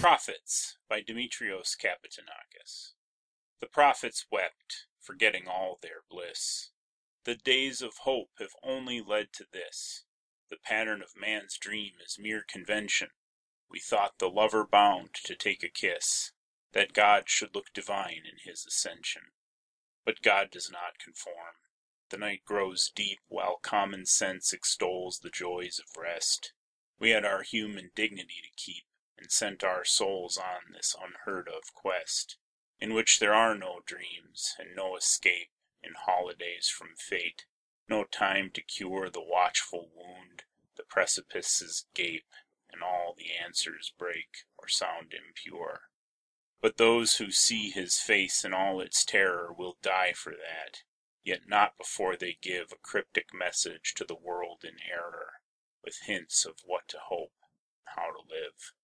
Prophets by Demetrios Capetanakis. The prophets wept, forgetting all their bliss. The days of hope have only led to this. The pattern of man's dream is mere convention. We thought the lover bound to take a kiss, that God should look divine in his ascension. But God does not conform. The night grows deep while common sense extols the joys of rest. We had our human dignity to keep, and sent our souls on this unheard-of quest, in which there are no dreams, and no escape, in holidays from fate, no time to cure the watchful wound, the precipices gape, and all the answers break, or sound impure. But those who see his face in all its terror will die for that, yet not before they give a cryptic message to the world in error, with hints of what to hope, and how to live.